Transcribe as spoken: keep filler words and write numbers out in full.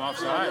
him offside.